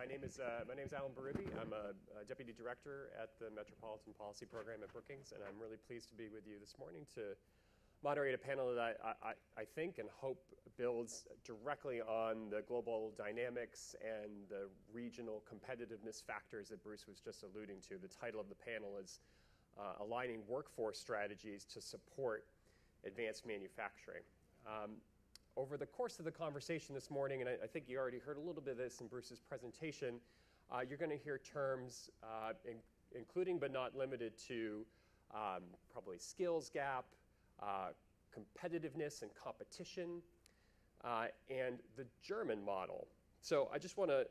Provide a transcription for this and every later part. My name is Alan Berube. I'm a Deputy Director at the Metropolitan Policy Program at Brookings, and I'm really pleased to be with you this morning to moderate a panel that I think and hope builds directly on the global dynamics and the regional competitiveness factors that Bruce was just alluding to. The title of the panel is Aligning Workforce Strategies to Support Advanced Manufacturing. Over the course of the conversation this morning, and I think you already heard a little bit of this in Bruce's presentation, you're going to hear terms including but not limited to probably skills gap, competitiveness and competition, and the German model. So I just want to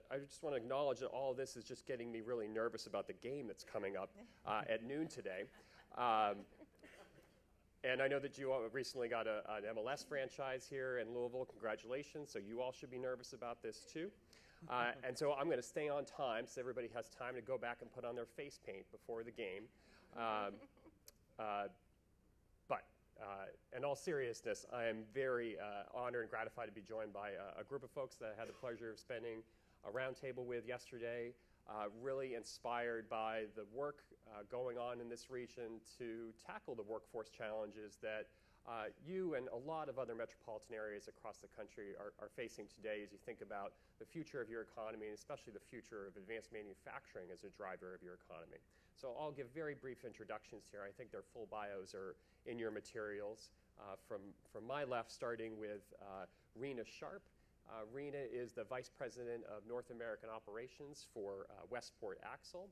acknowledge that all of this is just getting me really nervous about the game that's coming up at noon today. And I know that you all recently got an MLS franchise here in Louisville. Congratulations. So you all should be nervous about this too. And so I'm going to stay on time so everybody has time to go back and put on their face paint before the game. In all seriousness, I am very honored and gratified to be joined by a group of folks that I had the pleasure of spending a roundtable with yesterday, really inspired by the work going on in this region to tackle the workforce challenges that you and a lot of other metropolitan areas across the country are facing today as you think about the future of your economy, and especially the future of advanced manufacturing as a driver of your economy. So I'll give very brief introductions here. I think their full bios are in your materials. From my left, starting with Rena Sharp. Rena is the Vice President of North American Operations for Westport Axle.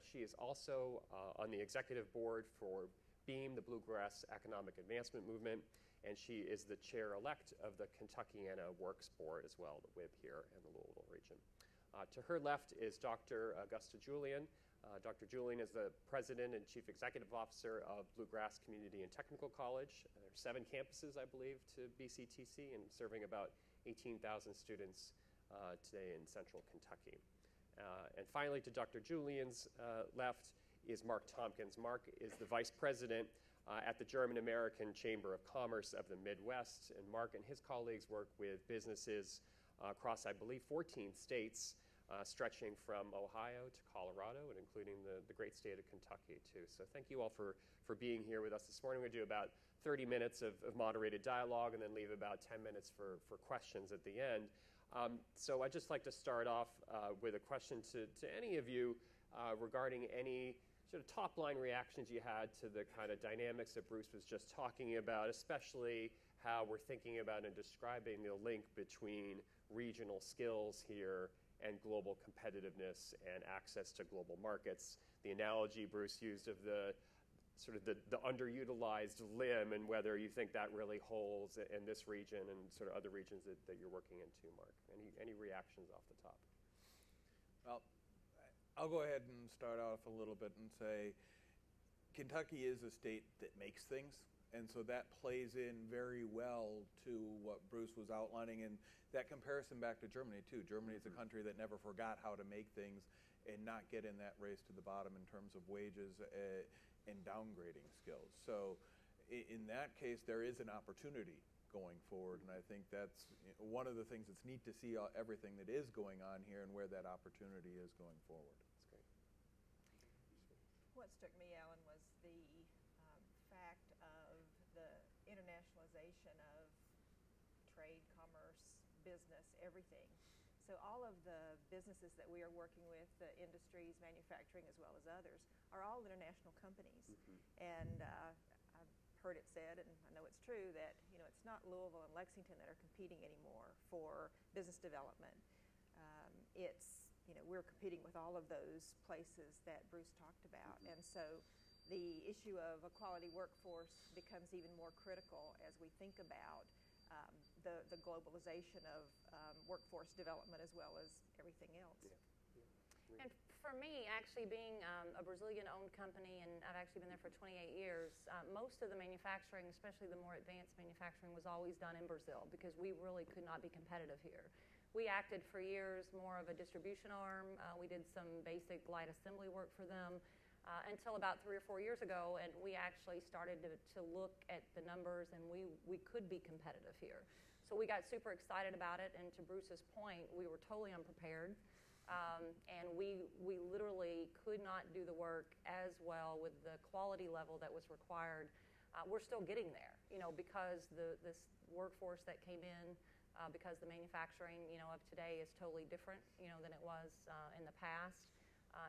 She is also on the Executive Board for BEAM, the Bluegrass Economic Advancement Movement, and she is the Chair-elect of the Kentuckiana Works Board as well, the WIB here in the Louisville region. To her left is Dr. Augusta Julian. Dr. Julian is the President and Chief Executive Officer of Bluegrass Community and Technical College. There are 7 campuses, I believe, to BCTC, and serving about 18,000 students today in central Kentucky. And finally, to Dr. Julian's left is Mark Tompkins. Mark is the Vice President at the German American Chamber of Commerce of the Midwest, and Mark and his colleagues work with businesses across, I believe, 14 states, stretching from Ohio to Colorado and including the great state of Kentucky too. So thank you all for being here with us this morning. We're going to do about 30 minutes of moderated dialogue and then leave about 10 minutes for questions at the end. So I'd just like to start off with a question to any of you regarding any sort of top line reactions you had to the kind of dynamics that Bruce was just talking about, especially how we're thinking about and describing the link between regional skills here and global competitiveness and access to global markets. The analogy Bruce used of the sort of the underutilized limb, and whether you think that really holds in this region and sort of other regions that you're working in too, Mark. Any reactions off the top? Well, I'll go ahead and start off a little bit and say Kentucky is a state that makes things. And so that plays in very well to what Bruce was outlining, and that comparison back to Germany too. Germany is a country that never forgot how to make things and not get in that race to the bottom in terms of wages and downgrading skills. So in that case, there is an opportunity going forward, and I think that's one of the things that's neat to see everything that is going on here and where that opportunity is going forward. That's great. What struck me, Alan, was the fact of the internationalization of trade, commerce, business, everything. So all of the businesses that we are working with, the industries, manufacturing, as well as others, are all international companies. Mm-hmm. And I've heard it said, and I know it's true, that you know it's not Louisville and Lexington that are competing anymore for business development. It's we're competing with all of those places that Bruce talked about, mm-hmm. and so the issue of a quality workforce becomes even more critical as we think about the globalization of workforce development as well as everything else. Yeah. Yeah. And for me, actually being a Brazilian-owned company, and I've actually been there for 28 years, most of the manufacturing, especially the more advanced manufacturing, was always done in Brazil because we really could not be competitive here. We acted for years more of a distribution arm. We did some basic light assembly work for them. Until about 3 or 4 years ago, and we actually started to look at the numbers, and we could be competitive here. So we got super excited about it, and to Bruce's point, we were totally unprepared. And we literally could not do the work as well with the quality level that was required. We're still getting there, you know, because this workforce that came in, because the manufacturing, you know, of today is totally different, you know, than it was in the past.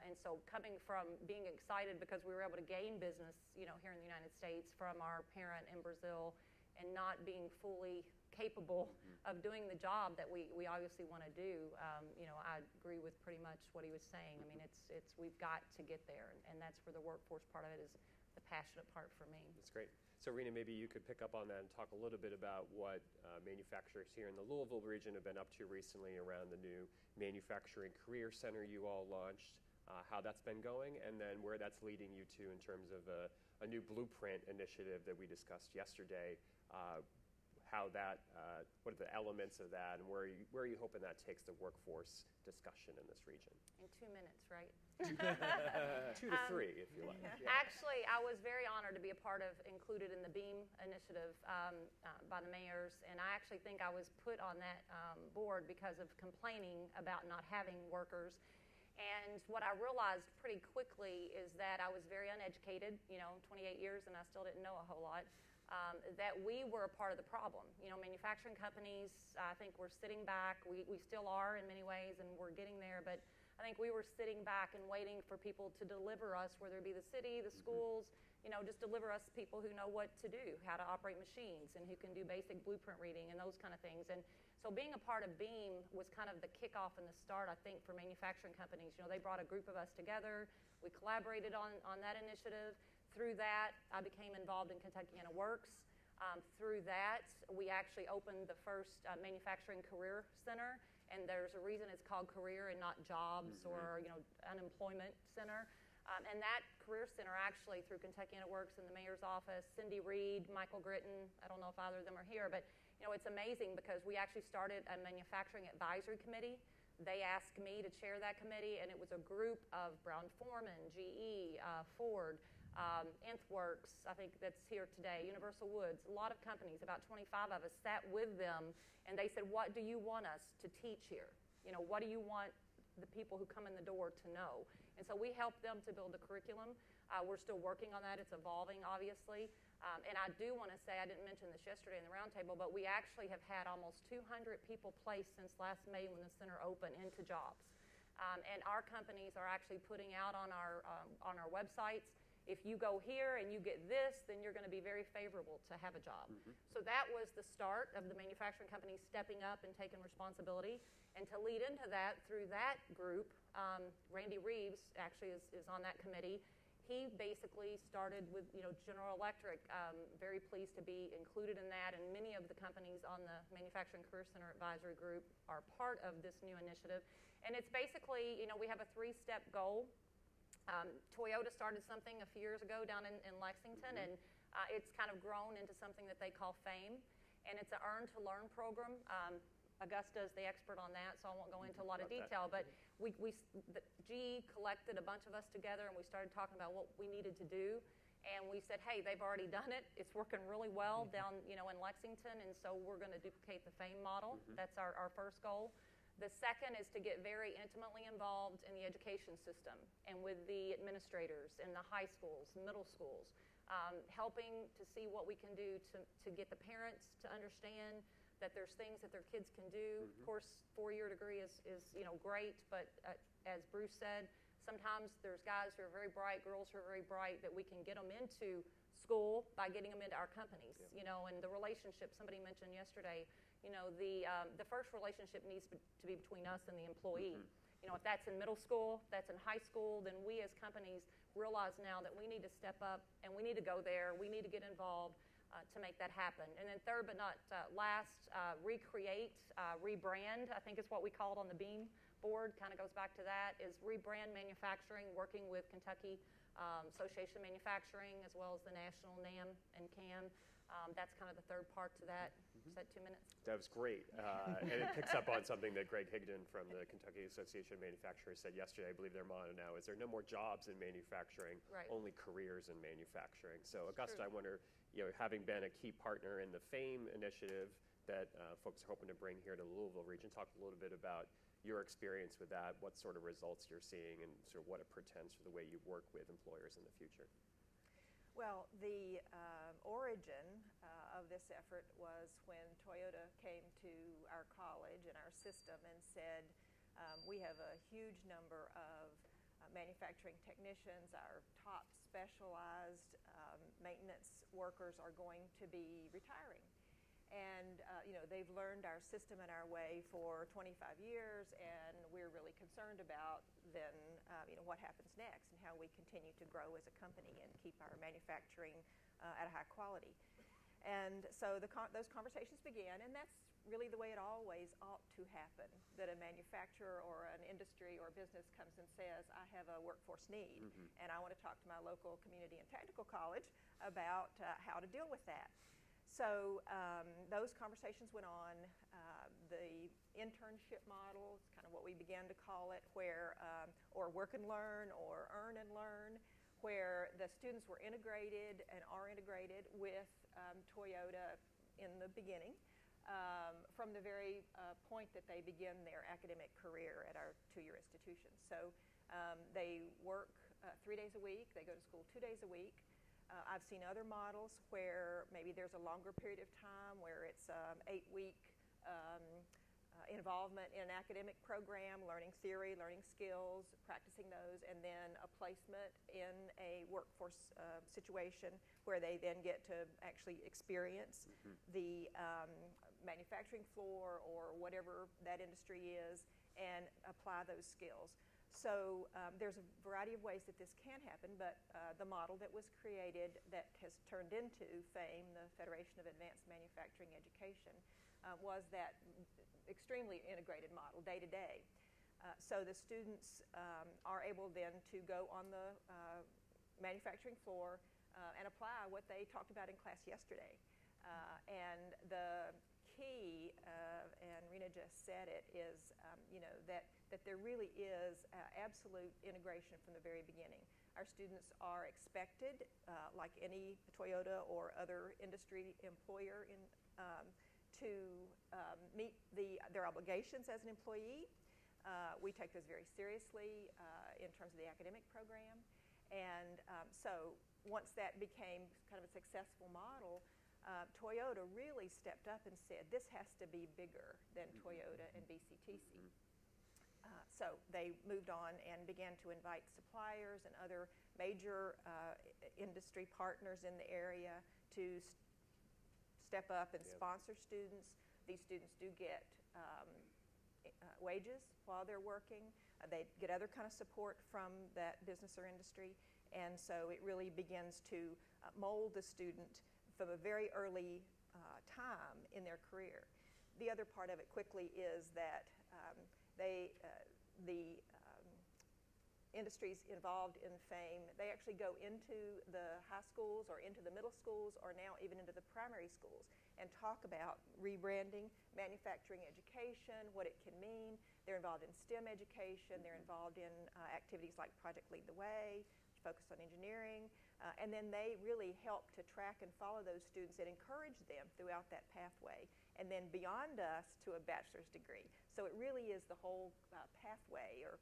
And so coming from being excited because we were able to gain business, you know, here in the United States from our parent in Brazil, and not being fully capable of doing the job that we obviously want to do, you know, I agree with pretty much what he was saying. I mean, it's we've got to get there, and that's where the workforce part of it is the passionate part for me. That's great. So, Rena, maybe you could pick up on that and talk a little bit about what manufacturers here in the Louisville region have been up to recently around the new Manufacturing Career Center you all launched, how that's been going, and then where that's leading you to in terms of a new blueprint initiative that we discussed yesterday. How that, what are the elements of that, and where are you hoping that takes the workforce discussion in this region? In 2 minutes, right? 2 to 3, if you like. Yeah. Actually, I was very honored to be a part of, included in the BEAM initiative by the mayors, and I actually think I was put on that board because of complaining about not having workers. And what I realized pretty quickly is that I was very uneducated, you know, 28 years, and I still didn't know a whole lot. That we were a part of the problem. You know, manufacturing companies, I think, were sitting back. We still are in many ways, and we're getting there, but I think we were sitting back and waiting for people to deliver us, whether it be the city, the schools, you know, just deliver us people who know what to do, how to operate machines, and who can do basic blueprint reading and those kind of things. And so being a part of BEAM was kind of the kickoff and the start, I think, for manufacturing companies. You know, they brought a group of us together. We collaborated on that initiative. Through that, I became involved in Kentuckiana Works. Through that, we actually opened the first Manufacturing Career Center, and there's a reason it's called Career and not Jobs or, you know, Unemployment Center. And that Career Center actually, through Kentuckiana Works and the mayor's office, Cindy Reed, Michael Gritton, I don't know if either of them are here, but, you know, it's amazing because we actually started a Manufacturing Advisory Committee. They asked me to chair that committee, and it was a group of Brown Forman, GE, Ford, AnthWorks, I think that's here today, Universal Woods, a lot of companies, about 25 of us sat with them, and they said, what do you want us to teach here? You know, what do you want the people who come in the door to know? And so we helped them to build a curriculum. We're still working on that. It's evolving, obviously. And I do want to say, I didn't mention this yesterday in the roundtable, but we actually have had almost 200 people placed since last May when the center opened into jobs. And our companies are actually putting out on our websites, if you go here and you get this, then you're going to be very favorable to have a job. So that was the start of the manufacturing company stepping up and taking responsibility. And to lead into that, through that group, Randy Reeves actually is on that committee. He basically started with, you know, General Electric, very pleased to be included in that. And many of the companies on the Manufacturing Career Center Advisory Group are part of this new initiative. And it's basically, you know, we have a 3-step goal. Toyota started something a few years ago down in Lexington, and it's kind of grown into something that they call FAME, and it's an earn to learn program. Augusta is the expert on that, so I won't go into a lot of detail, but GE collected a bunch of us together, and we started talking about what we needed to do, and we said, hey, they've already done it. It's working really well down, you know, in Lexington, and so we're going to duplicate the FAME model. That's our first goal. The second is to get very intimately involved in the education system and with the administrators in the high schools, middle schools, helping to see what we can do to get the parents to understand that there's things that their kids can do. Of course, 4-year degree is you know, great, but as Bruce said, sometimes there's guys who are very bright, girls who are very bright, that we can get them into school by getting them into our companies, you know, and the relationship somebody mentioned yesterday, you know, the first relationship needs to be between us and the employee. You know, if that's in middle school, if that's in high school, then we as companies realize now that we need to step up and we need to go there, we need to get involved to make that happen. And then third but not last, recreate, rebrand, I think is what we called on the BEAM board, kind of goes back to that, is rebrand manufacturing, working with Kentucky Association of Manufacturing as well as the national NAM and CAM. That's kind of the third part to that. Is that 2 minutes? That was great. And it picks up on something that Greg Higdon from the Kentucky Association of Manufacturers said yesterday. I believe their motto now is there are no more jobs in manufacturing, only careers in manufacturing. So Augusta, I wonder, you know, having been a key partner in the FAME initiative that folks are hoping to bring here to the Louisville region, talk a little bit about your experience with that, what sort of results you're seeing, and sort of what it portends for the way you work with employers in the future. Well, the origin of this effort was when Toyota came to our college and our system and said, we have a huge number of manufacturing technicians. Our top specialized maintenance workers are going to be retiring. And you know, they've learned our system and our way for 25 years, and we're really concerned about then you know, what happens next and how we continue to grow as a company and keep our manufacturing at a high quality. And so the those conversations began, and that's really the way it always ought to happen, that a manufacturer or an industry or business comes and says, I have a workforce need, and I want to talk to my local community and technical college about how to deal with that. So those conversations went on. The internship model is kind of what we began to call it, where, or work and learn, or earn and learn, where the students were integrated and are integrated with Toyota in the beginning, from the very point that they begin their academic career at our two-year institution. So they work 3 days a week, they go to school 2 days a week. I've seen other models where maybe there's a longer period of time where it's 8-week involvement in an academic program, learning theory, learning skills, practicing those, and then a placement in a workforce situation where they then get to actually experience the manufacturing floor or whatever that industry is and apply those skills. So there's a variety of ways that this can happen, but the model that was created that has turned into FAME, the Federation of Advanced Manufacturing Education, was that extremely integrated model day to day. So the students are able then to go on the manufacturing floor and apply what they talked about in class yesterday. And the key, and Rena just said it, is you know, that there really is absolute integration from the very beginning. Our students are expected, like any Toyota or other industry employer, to meet their obligations as an employee. We take those very seriously in terms of the academic program. And so once that became kind of a successful model, Toyota really stepped up and said, this has to be bigger than Toyota and BCTC. So they moved on and began to invite suppliers and other major industry partners in the area to step up and sponsor students. These students do get wages while they're working. They get other kind of support from that business or industry. And so it really begins to mold the student from a very early time in their career. The other part of it quickly is that the industries involved in FAME, they actually go into the high schools or into the middle schools or now even into the primary schools and talk about rebranding, manufacturing education, what it can mean. They're involved in STEM education. They're involved in activities like Project Lead the Way, focused on engineering, and then they really help to track and follow those students and encourage them throughout that pathway, and then beyond us to a bachelor's degree. So it really is the whole pathway or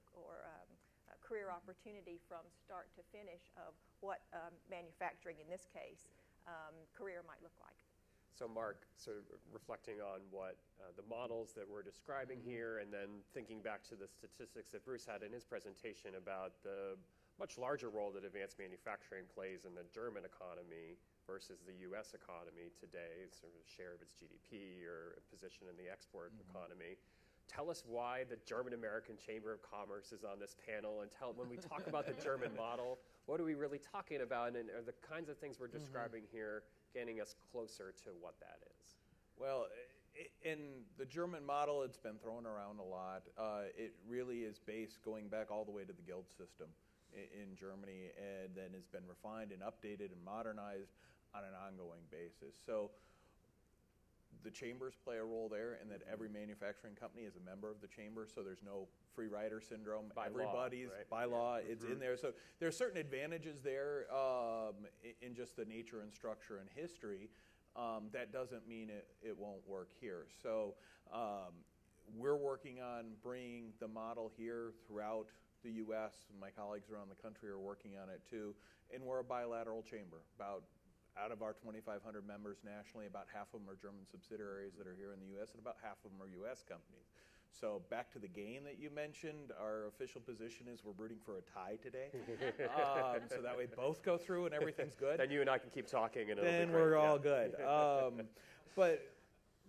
career opportunity from start to finish of what manufacturing, in this case, career might look like. So Mark, sort of reflecting on what the models that we're describing here, and then thinking back to the statistics that Bruce had in his presentation about the much larger role that advanced manufacturing plays in the German economy versus the US economy today, sort of share of its GDP or position in the export economy. Tell us why the German American Chamber of Commerce is on this panel, and when we talk about the German model, what are we really talking about, and are the kinds of things we're describing here getting us closer to what that is? Well, in the German model, it's been thrown around a lot. It really is based going back all the way to the guild system in Germany, and then has been refined and updated and modernized on an ongoing basis. So the chambers play a role there, and that every manufacturing company is a member of the chamber, so there's no free rider syndrome. By law, it's in there. So there are certain advantages there in just the nature and structure and history. That doesn't mean it won't work here. So We're working on bringing the model here throughout the U.S. My colleagues around the country are working on it too, and we're a bilateral chamber. About out of our 2,500 members nationally, about half of them are German subsidiaries that are here in the U.S., and about half of them are U.S. companies. So back to the game that you mentioned, our official position is we're rooting for a tie today. So that way both go through and everything's good. Then you and I can keep talking. And then we're all good. But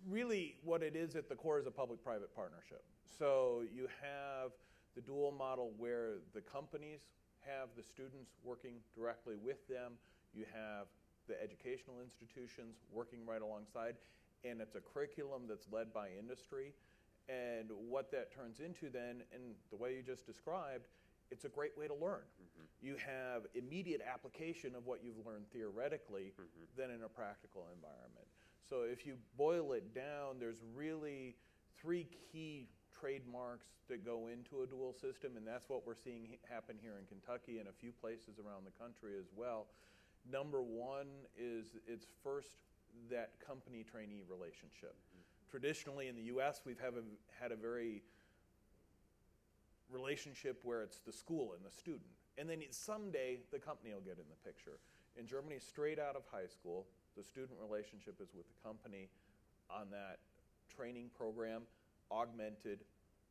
really what it is at the core is a public-private partnership. So you have the dual model where the companies have the students working directly with them. You have the educational institutions working right alongside, and it's a curriculum that's led by industry. And what that turns into then, and the way you just described, it's a great way to learn. Mm-hmm. You have immediate application of what you've learned theoretically, mm-hmm. then in a practical environment. So if you boil it down, there's really three key trademarks that go into a dual system, and that's what we're seeing happen here in Kentucky and a few places around the country as well. Number one is it's first that company-trainee relationship. Mm-hmm. Traditionally in the U.S., we've had a very relationship where it's the school and the student. And then someday the company will get in the picture. In Germany, straight out of high school, the student relationship is with the company on that training program, augmented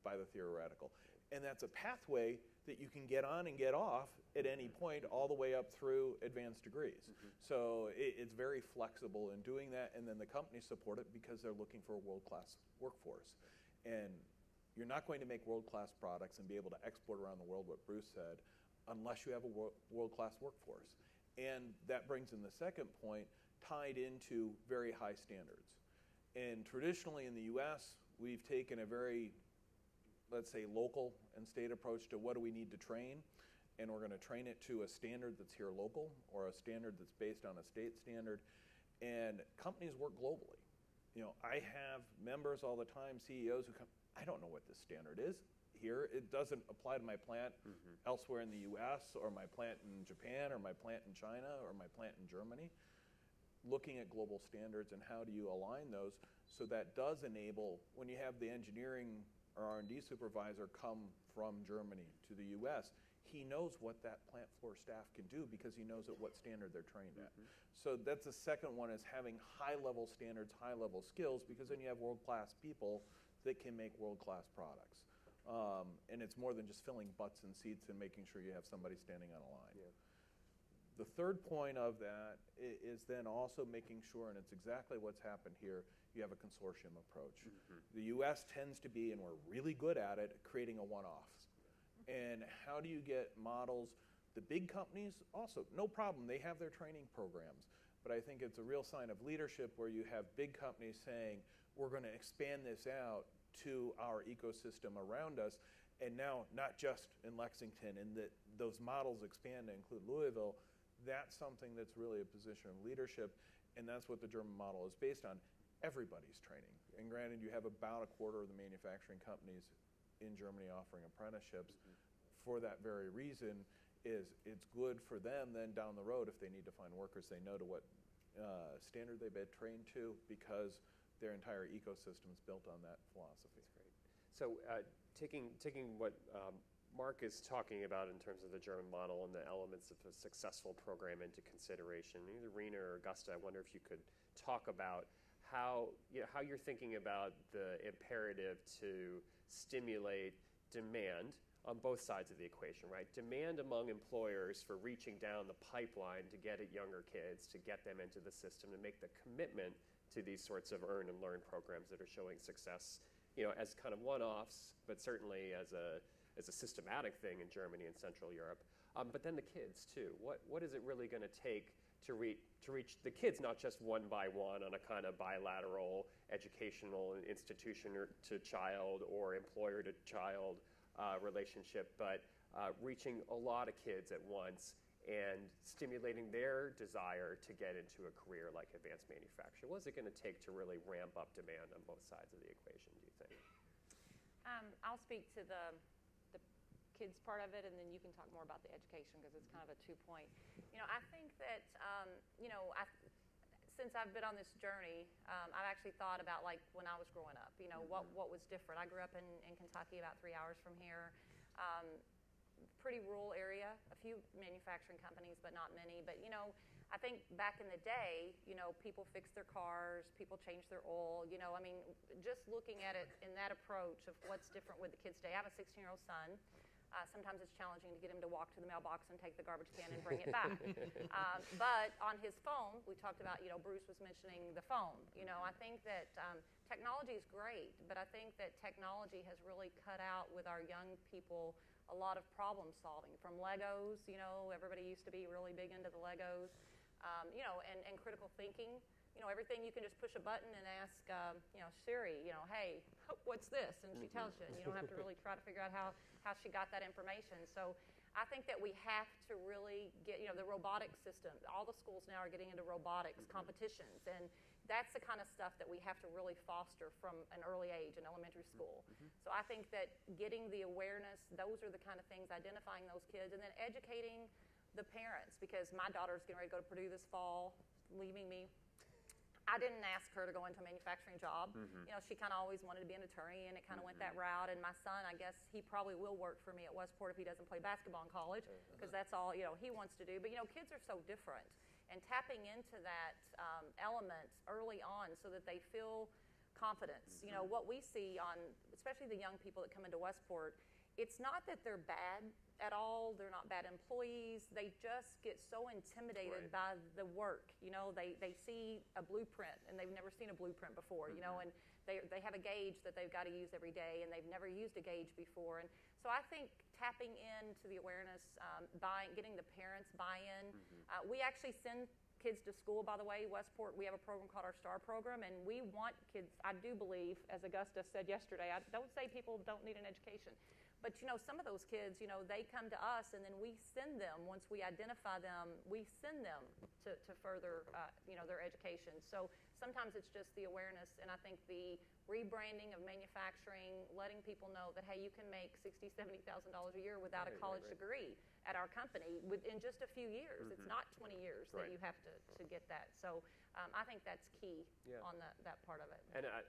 by the theoretical. And that's a pathway that you can get on and get off at any point, all the way up through advanced degrees. Mm-hmm. So it's very flexible in doing that, and then the companies support it because they're looking for a world-class workforce. And you're not going to make world-class products and be able to export around the world what Bruce said unless you have a world-class workforce. And that brings in the second point, tied into very high standards. And traditionally in the US, we've taken a very, let's say, local and state approach to what do we need to train, and we're going to train it to a standard that's here local or a standard that's based on a state standard. And companies work globally. You know, I have members all the time, CEOs who come, I don't know what this standard is here. It doesn't apply to my plant mm-hmm. elsewhere in the US, or my plant in Japan, or my plant in China, or my plant in Germany. Looking at global standards and how do you align those, so that does enable, when you have the engineering or R&D supervisor come from Germany to the US, he knows what that plant floor staff can do because he knows at what standard they're trained at. Mm-hmm. So that's the second one, is having high-level standards, high-level skills, because then you have world-class people that can make world-class products. And it's more than just filling butts and seats and making sure you have somebody standing on a line. Yeah. The third point of that is then also making sure, and it's exactly what's happened here, you have a consortium approach. Mm-hmm. The US tends to be, and we're really good at it, creating a one-off. And how do you get models? The big companies also, no problem, they have their training programs. But I think it's a real sign of leadership where you have big companies saying, we're going to expand this out to our ecosystem around us. And now, not just in Lexington, and that those models expand to include Louisville. That's something that's really a position of leadership, and that's what the German model is based on. Everybody's training. And granted, you have about a quarter of the manufacturing companies in Germany offering apprenticeships mm-hmm. for that very reason. Is it's good for them then down the road if they need to find workers, they know to what standard they've been trained to, because their entire ecosystem is built on that philosophy. That's great. So taking what Mark is talking about in terms of the German model and the elements of a successful program into consideration, either Rena or Augusta, I wonder if you could talk about how you're thinking about the imperative to stimulate demand on both sides of the equation, right? Demand among employers for reaching down the pipeline to get at younger kids, to get them into the system, to make the commitment to these sorts of earn and learn programs that are showing success, you know, as kind of one-offs, but certainly as a systematic thing in Germany and Central Europe. But then the kids, too. What is it really going to take to reach the kids, not just one by one on a kind of bilateral educational institution or to child or employer to child relationship, but reaching a lot of kids at once and stimulating their desire to get into a career like advanced manufacturing? What is it going to take to really ramp up demand on both sides of the equation, do you think? I'll speak to the kids part of it, and then you can talk more about the education, because it's kind of a two-point. You know, I think that, you know, since I've been on this journey, I've actually thought about like when I was growing up, you know, what was different. I grew up in Kentucky, about 3 hours from here. Pretty rural area, a few manufacturing companies, but not many. But, you know, I think back in the day, you know, people fixed their cars, people changed their oil, you know, I mean, just looking at it in that approach of what's different with the kids today. I have a 16-year-old son. Sometimes it's challenging to get him to walk to the mailbox and take the garbage can and bring it back. But on his phone, we talked about, you know, Bruce was mentioning the phone. You know, I think that technology is great, but I think that technology has really cut out with our young people a lot of problem solving. From Legos, you know, everybody used to be really big into the Legos, you know, and critical thinking. You know, everything you can just push a button and ask, you know, Siri, you know, hey, what's this? And she tells you, and you don't have to really try to figure out how she got that information. So I think that we have to really get, you know, the robotic system. All the schools now are getting into robotics competitions, and that's the kind of stuff that we have to really foster from an early age in elementary school. So I think that getting the awareness, those are the kind of things, identifying those kids, and then educating the parents, because my daughter's getting ready to go to Purdue this fall, leaving me. I didn't ask her to go into a manufacturing job. You know, she kind of always wanted to be an attorney, and it kind of went that route. And my son, I guess he probably will work for me at Westport if he doesn't play basketball in college, because that's all, you know, he wants to do. But, you know, kids are so different. And tapping into that element early on so that they feel confidence. You know, what we see on, especially the young people that come into Westport, it's not that they're bad at all, they're not bad employees, they just get so intimidated by the work. You know, they see a blueprint and they've never seen a blueprint before, you know, and they have a gauge that they've got to use every day and they've never used a gauge before. And so I think tapping into the awareness, getting the parents buy-in. We actually send kids to school, by the way. Westport, we have a program called our STAR program, and we want kids, I do believe, as Augusta said yesterday, I don't say people don't need an education. But, you know, some of those kids, you know, they come to us, and then we send them, once we identify them, we send them to further, you know, their education. So sometimes it's just the awareness, and I think the rebranding of manufacturing, letting people know that, hey, you can make $60,000, $70,000 a year without a college degree at our company within just a few years. It's not 20 years that you have to get that. So I think that's key on that part of it.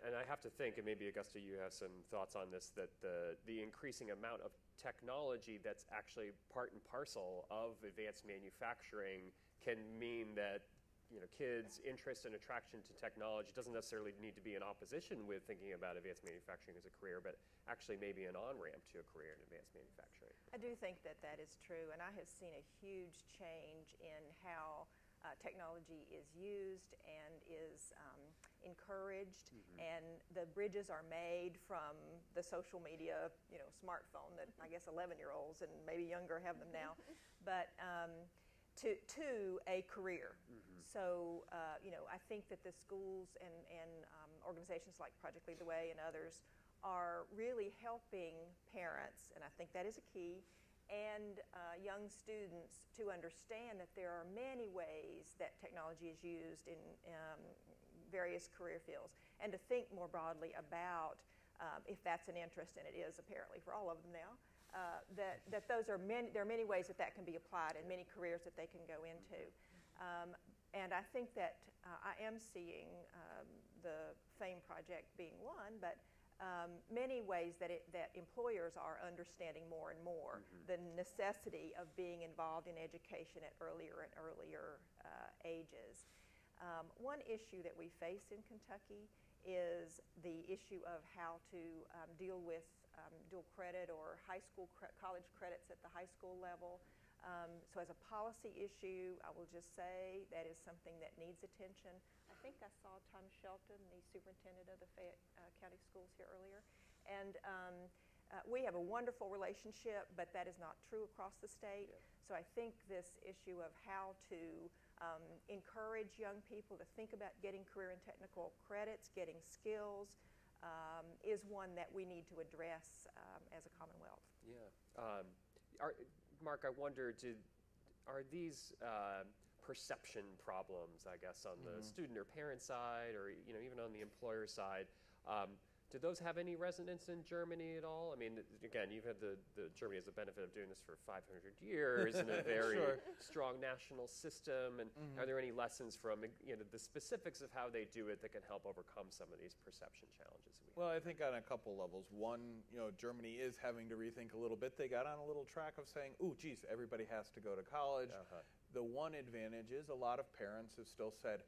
And I have to think, and maybe Augusta, you have some thoughts on this, that the increasing amount of technology that's actually part and parcel of advanced manufacturing can mean that, you know, kids' interest and attraction to technology doesn't necessarily need to be in opposition with thinking about advanced manufacturing as a career, but actually maybe an on-ramp to a career in advanced manufacturing. I do think that that is true, and I have seen a huge change in how technology is used and is encouraged, and the bridges are made from the social media, you know, smartphone that I guess 11-year-olds and maybe younger have them now, but to a career. So, you know, I think that the schools and organizations like Project Lead the Way and others are really helping parents, and I think that is a key, and young students to understand that there are many ways that technology is used in various career fields, and to think more broadly about if that's an interest, and it is apparently for all of them now, that those are many, there are many ways that can be applied and many careers that they can go into. And I think that I am seeing the FAME project being one, but many ways that employers are understanding more and more the necessity of being involved in education at earlier and earlier ages. One issue that we face in Kentucky is the issue of how to deal with dual credit or high school college credits at the high school level. So as a policy issue, I will just say that is something that needs attention. I think I saw Tom Shelton, the superintendent of the Fayette County Schools, here earlier. And we have a wonderful relationship, but that is not true across the state. So I think this issue of how to encourage young people to think about getting career and technical credits, getting skills, is one that we need to address as a Commonwealth. Mark, I wonder, are these perception problems, I guess, on the student or parent side, or, you know, even on the employer side, Did those have any resonance in Germany at all? I mean, again, you've had the Germany has the benefit of doing this for 500 years and a very strong national system. And are there any lessons from the specifics of how they do it that can help overcome some of these perception challenges? Well, I think on a couple levels. One, Germany is having to rethink a little bit. They got on a little track of saying, "Ooh, geez, everybody has to go to college." The one advantage is a lot of parents have still said,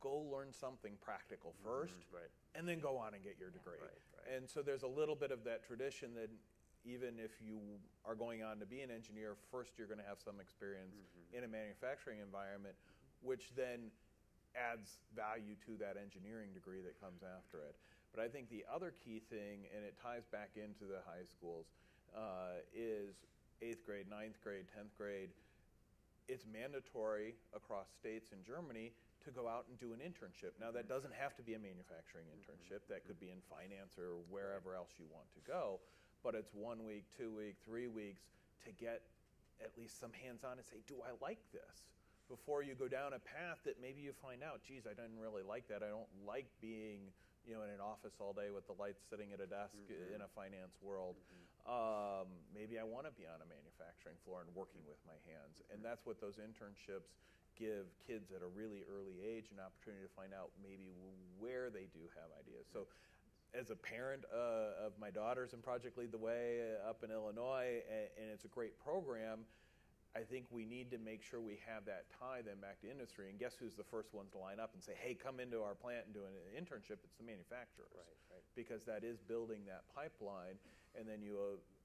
go learn something practical first, and then go on and get your degree. And so there's a little bit of that tradition that even if you are going on to be an engineer, first you're going to have some experience in a manufacturing environment, which then adds value to that engineering degree that comes after it. But I think the other key thing, and it ties back into the high schools, is 8th grade, 9th grade, 10th grade, it's mandatory across states in Germany to go out and do an internship. Now, that doesn't have to be a manufacturing internship. That could be in finance or wherever else you want to go. But it's 1 week, 2 week, 3 weeks to get at least some hands-on and say, do I like this? Before you go down a path that maybe you find out, geez, I didn't really like that. I don't like being in an office all day with the lights sitting at a desk in a finance world. Maybe I want to be on a manufacturing floor and working with my hands. And that's what those internships give kids at a really early age an opportunity to find out maybe where they do have ideas. So as a parent of my daughters in Project Lead the Way up in Illinois, and it's a great program, I think we need to make sure we have that tie then back to industry. And guess who's the first ones to line up and say, hey, come into our plant and do an internship? It's the manufacturers. Because that is building that pipeline. And then you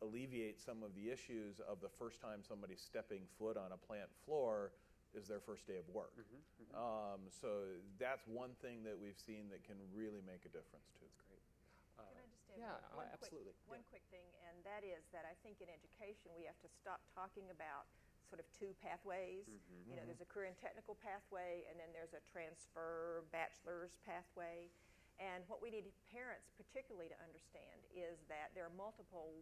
alleviate some of the issues of the first time somebody's stepping foot on a plant floor is their first day of work. So that's one thing that we've seen that can really make a difference too. That's great. Can I just add one quick thing? And that is that I think in education we have to stop talking about sort of two pathways. There's a career and technical pathway, and then there's a transfer bachelor's pathway. And what we need parents particularly to understand is that there are multiple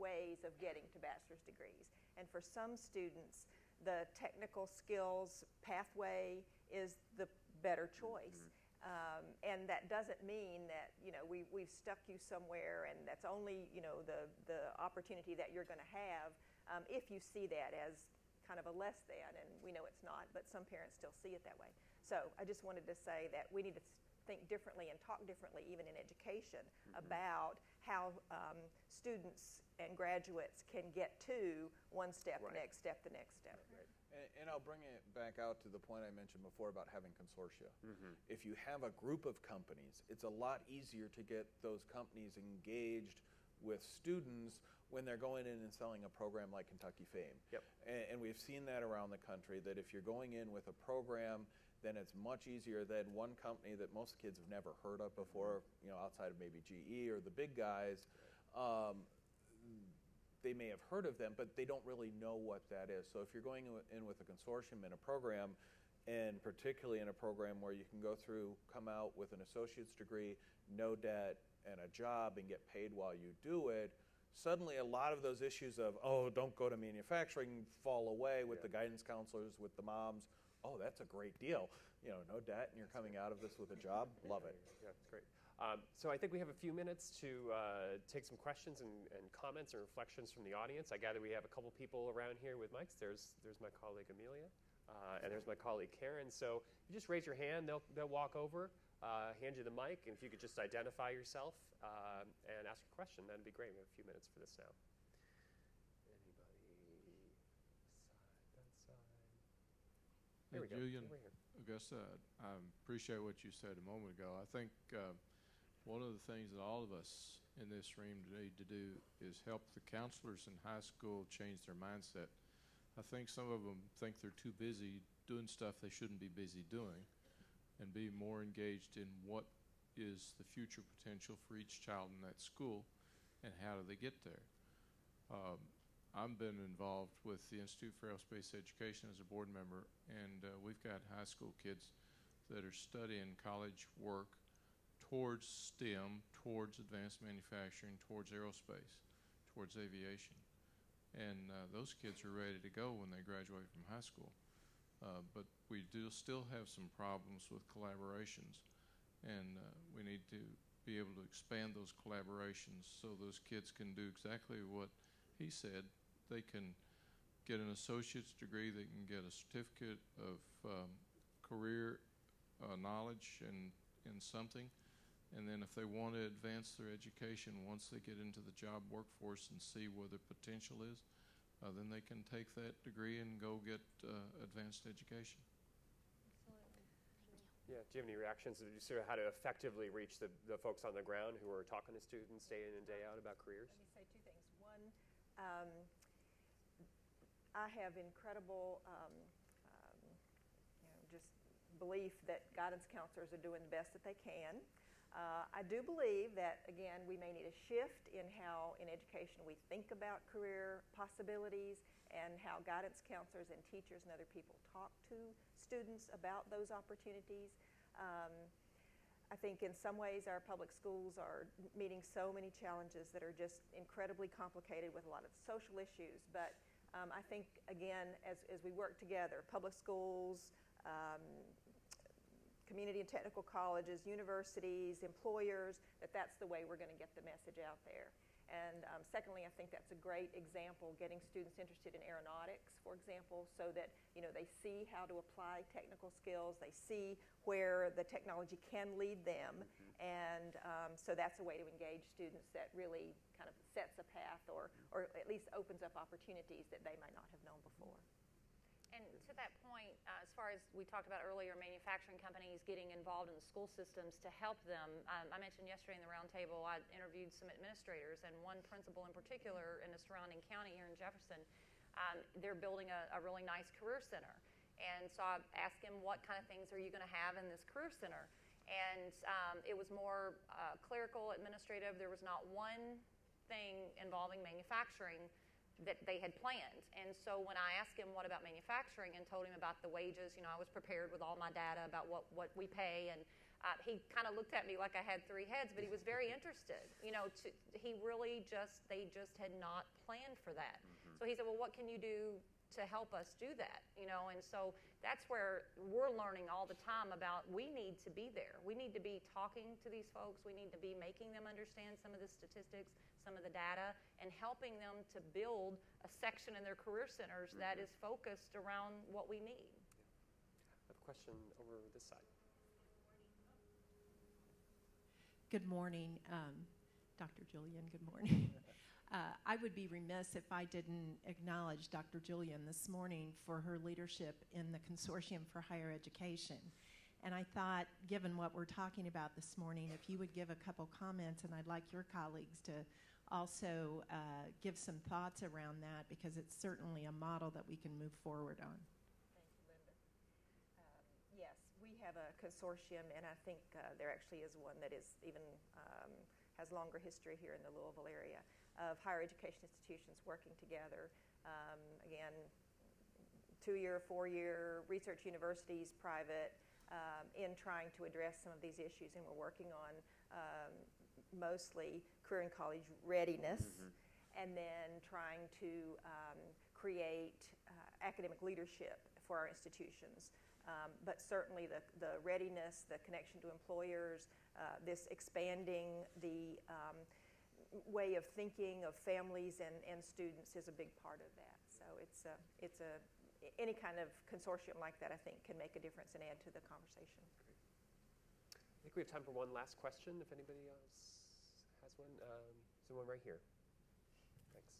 ways of getting to bachelor's degrees. And for some students, the technical skills pathway is the better choice. And that doesn't mean that, we've stuck you somewhere and that's only, the opportunity that you're going to have. If you see that as kind of a less than, and we know it's not, but some parents still see it that way. So I just wanted to say that we need to think differently and talk differently, even in education, about how students and graduates can get to one step, the next step, the next step. And I'll bring it back out to the point I mentioned before about having consortia. If you have a group of companies, it's a lot easier to get those companies engaged with students when they're going in and selling a program like Kentucky FAME. And we've seen that around the country, that if you're going in with a program, then it's much easier than one company that most kids have never heard of before, outside of maybe GE or the big guys. They may have heard of them, but they don't really know what that is. So if you're going in with a consortium in a program, and particularly in a program where you can go through, come out with an associate's degree, no debt, and a job and get paid while you do it, suddenly a lot of those issues of, oh, don't go to manufacturing, fall away with the guidance counselors, with the moms. Oh, that's a great deal. No debt, and you're coming out of this with a job. Love it. Yeah, that's great. So I think we have a few minutes to take some questions and comments and reflections from the audience. I gather we have a couple people around here with mics. There's my colleague Amelia, and there's my colleague Karen. So you just raise your hand. They'll walk over. Hand you the mic, and if you could just identify yourself and ask a question, that'd be great. We have a few minutes for this now. Anybody? Side, that side. There we go. Julian, Augusta, I appreciate what you said a moment ago. I think one of the things that all of us in this room need to do is help the counselors in high school change their mindset. I think some of them think they're too busy doing stuff they shouldn't be busy doing, and be more engaged in what is the future potential for each child in that school and how do they get there. I've been involved with the Institute for Aerospace Education as a board member, and we've got high school kids that are studying college work towards STEM, towards advanced manufacturing, towards aerospace, towards aviation. And those kids are ready to go when they graduate from high school. But we do still have some problems with collaborations, and we need to be able to expand those collaborations so those kids can do exactly what he said. They can get an associate's degree, they can get a certificate of career knowledge in something, and then if they want to advance their education once they get into the job workforce and see where their potential is, then they can take that degree and go get advanced education. Yeah, do you have any reactions to sort of how to effectively reach the folks on the ground who are talking to students day in and day out about careers? Let me say two things. One, I have incredible you know, just belief that guidance counselors are doing the best that they can. I do believe that, again, we may need a shift in how in education we think about career possibilities and how guidance counselors and teachers and other people talk to students about those opportunities. I think in some ways our public schools are meeting so many challenges that are just incredibly complicated with a lot of social issues. But I think, again, as we work together, public schools, community and technical colleges, universities, employers, that's the way we're going to get the message out there. And secondly, I think that's a great example, getting students interested in aeronautics, for example, so that they see how to apply technical skills, they see where the technology can lead them, and so that's a way to engage students that really kind of sets a path or at least opens up opportunities that they might not have known before. And to that point, as far as we talked about earlier, manufacturing companies getting involved in the school systems to help them. I mentioned yesterday in the roundtable, I interviewed some administrators, and one principal in particular in a surrounding county here in Jefferson, they're building a really nice career center. And so I asked him, what kind of things are you going to have in this career center? And it was more clerical, administrative. There was not one thing involving manufacturing that they had planned. And so when I asked him what about manufacturing and told him about the wages, I was prepared with all my data about what we pay, and he kind of looked at me like I had three heads, but he was very interested. He really they just had not planned for that. So he said, well, what can you do to help us do that? And so that's where we're learning all the time about we need to be there. We need to be talking to these folks. We need to be making them understand some of the statistics, some of the data, and helping them to build a section in their career centers that is focused around what we need. Yeah. I have a question over this side. Good morning, Dr. Julian, good morning. I would be remiss if I didn't acknowledge Dr. Julian this morning for her leadership in the Consortium for Higher Education. And I thought, given what we're talking about this morning, if you would give a couple comments, and I'd like your colleagues to also give some thoughts around that, because it's certainly a model that we can move forward on. Thank you, Linda. Yes, we have a consortium, and I think there actually is one that is even has longer history here in the Louisville area of higher education institutions working together. Again, 2-year, 4-year, research universities, private, in trying to address some of these issues. And we're working on mostly career and college readiness, and then trying to create academic leadership for our institutions. But certainly the readiness, the connection to employers, this expanding the way of thinking of families and students is a big part of that. So any kind of consortium like that, I think, can make a difference and add to the conversation. Great. I think we have time for one last question, if anybody else has one. Someone right here. Thanks.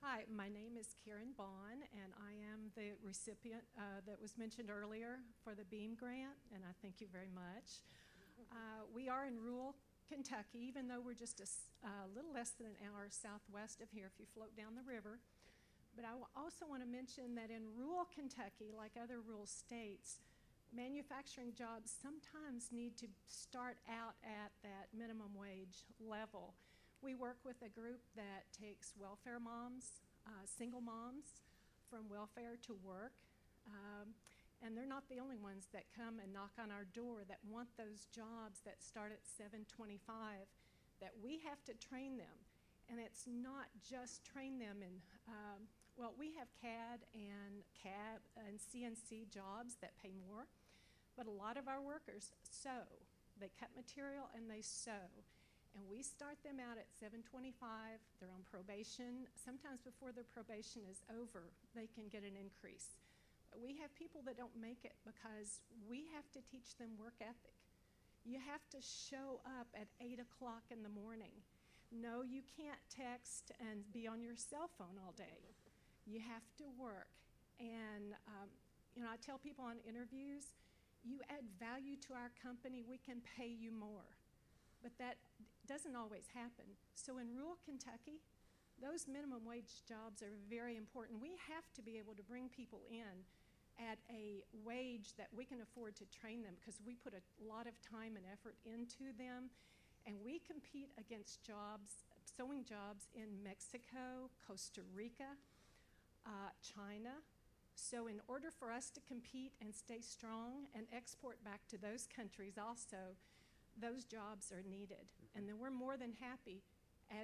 Hi, my name is Karen Bond, and I am the recipient that was mentioned earlier for the BEAM grant, and I thank you very much. We are in rural Kentucky, even though we're just a little less than an hour southwest of here if you float down the river. But I also want to mention that in rural Kentucky, like other rural states, manufacturing jobs sometimes need to start out at that minimum wage level. We work with a group that takes welfare moms, single moms, from welfare to work. And they're not the only ones that come and knock on our door that want those jobs that start at $7.25, that we have to train them. And it's not just train them in, well, we have CAD and CNC jobs that pay more, but a lot of our workers sew. They cut material and they sew. And we start them out at 725. They're on probation. Sometimes before their probation is over, they can get an increase. But we have people that don't make it because we have to teach them work ethic. You have to show up at 8 o'clock in the morning. No, you can't text and be on your cell phone all day. You have to work. And you know, I tell people on interviews, you add value to our company, we can pay you more. But that doesn't always happen. So in rural Kentucky, those minimum wage jobs are very important. We have to be able to bring people in at a wage that we can afford to train them because we put a lot of time and effort into them. And we compete against jobs, sewing jobs in Mexico, Costa Rica, China. So in order for us to compete and stay strong and export back to those countries also, those jobs are needed. And then we're more than happy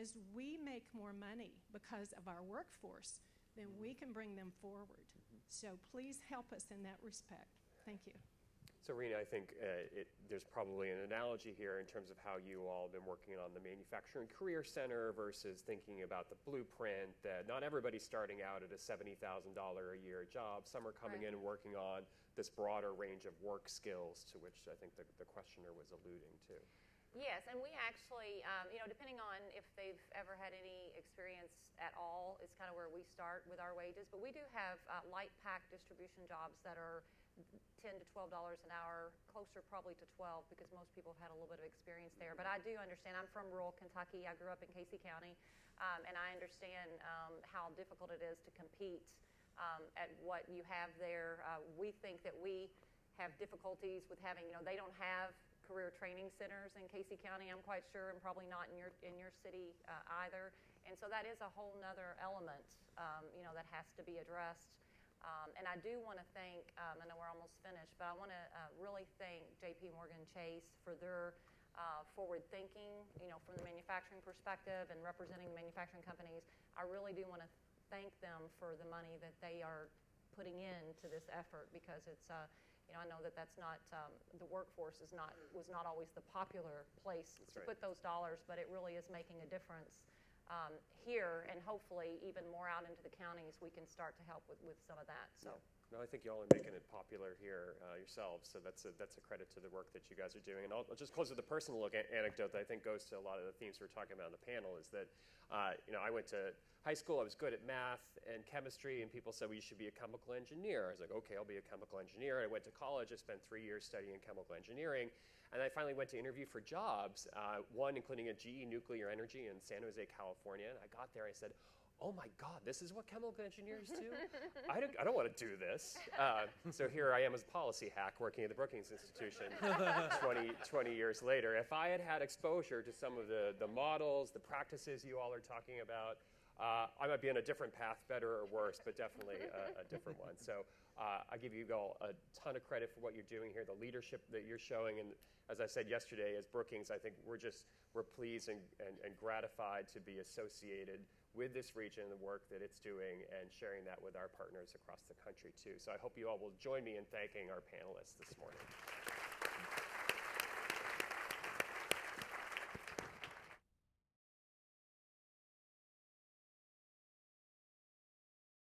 as we make more money because of our workforce, then we can bring them forward. So please help us in that respect. Thank you. So Rena, I think there's probably an analogy here in terms of how you all have been working on the Manufacturing Career Center versus thinking about the blueprint that not everybody's starting out at a $70,000 a year job. Some are coming in and working on this broader range of work skills to which I think the questioner was alluding to. Yes, and we actually, you know, depending on if they've ever had any experience at all, it's kind of where we start with our wages. But we do have light pack distribution jobs that are $10 to $12 an hour, closer probably to 12 because most people have had a little bit of experience there. But I do understand, I'm from rural Kentucky, I grew up in Casey County, and I understand how difficult it is to compete at what you have there. We think that we have difficulties with having, you know, they don't have career training centers in Casey County, I'm quite sure, and probably not in your city either. And so that is a whole nother element, you know, that has to be addressed. And I do want to thank, I know we're almost finished, but I want to really thank J.P. Morgan Chase for their forward thinking, you know, from the manufacturing perspective and representing the manufacturing companies. I really do want to thank them for the money that they are putting into this effort because it's, you know, I know that that's not, the workforce is not, was not always the popular place to put those dollars, but it really is making a difference. Here and hopefully even more out into the counties we can start to help with some of that. So no, I think y'all are making it popular here yourselves, so that's a credit to the work that you guys are doing. And I'll just close with a personal look anecdote that I think goes to a lot of the themes we're talking about in the panel is that you know, I went to high school, I was good at math and chemistry, and people said, well, you should be a chemical engineer. I was like, okay, I'll be a chemical engineer. And I went to college, I spent 3 years studying chemical engineering. And I finally went to interview for jobs, one including at GE Nuclear Energy in San Jose, California. And I got there, I said, oh my God, this is what chemical engineers do? I don't want to do this. So here I am as a policy hack working at the Brookings Institution 20 years later. If I had had exposure to some of the models, the practices you all are talking about, I might be on a different path, better or worse, but definitely a different one. So I give you all a ton of credit for what you're doing here, the leadership that you're showing. And as I said yesterday, as Brookings, I think we're pleased and gratified to be associated with this region, the work that it's doing, and sharing that with our partners across the country too. So I hope you all will join me in thanking our panelists this morning.